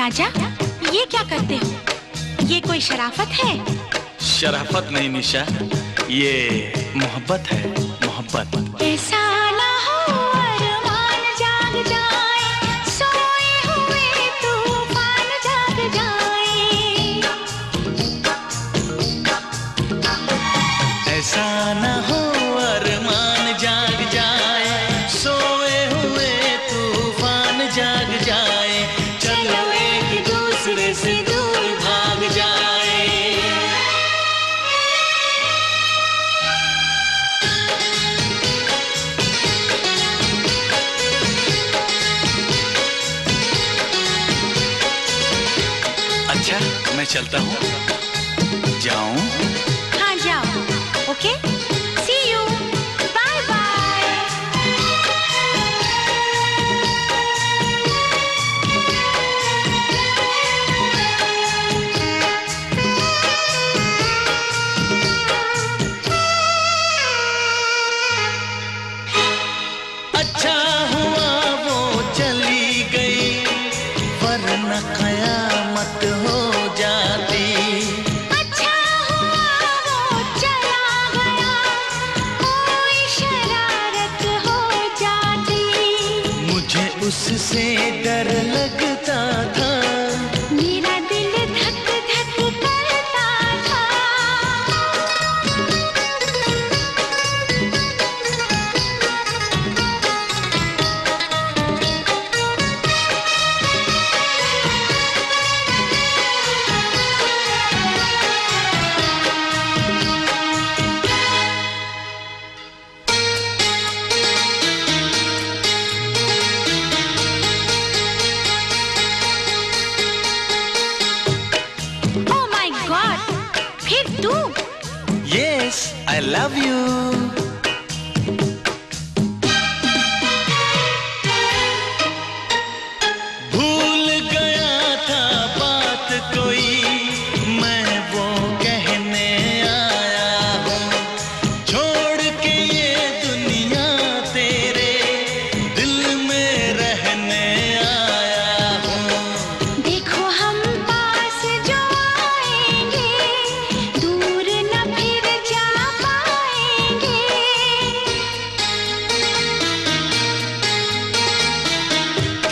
राजा, ये क्या करते हो? ये कोई शराफत है? शराफत नहीं निशा, ये मोहब्बत है, मोहब्बत। ऐसा ना हो अरमान जाग जाए, सोए हुए तूफान जाग जाए। ऐसा ना हो अरमान जाग जाए, सोए हुए तूफान जाग जाए। चलो एक दूसरे से दूर भाग जाए। मैं चलता हूँ, जाऊँ? हाँ जाओ, okay, see you, bye bye. अच्छा हुआ वो चली गई, वरना कयामत हो जाती। अच्छा हुआ वो चला गया, कोई शरारत हो जाती। मुझे उससे डर लगता था, मेरा दिल धक धक करता था। Yes, I love you.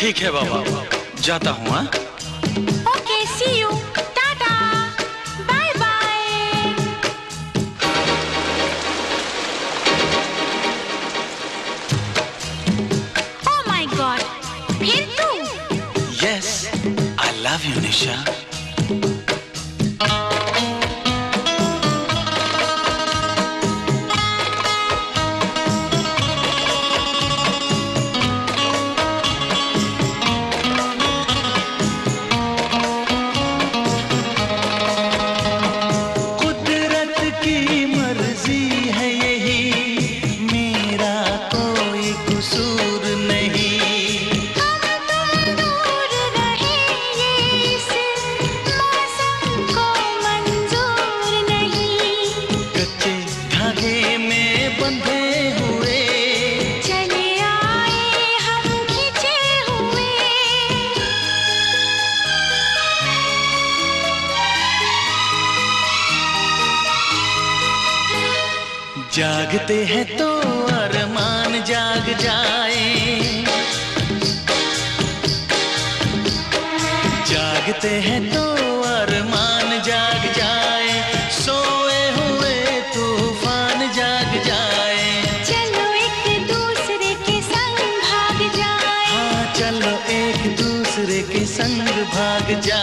ठीक है बाबा, जाता हूँ। हाँ, okay, see you, tata, bye bye. Oh my god, फिर तू? Yes, I love you Nisha. जागते हैं तो अरमान जाग जाए, जागते हैं तो अरमान जाग जाए। सोए हुए तूफान जाग जाए। चलो एक दूसरे के संग भाग जाए। हाँ, चलो एक दूसरे के संग भाग जाए।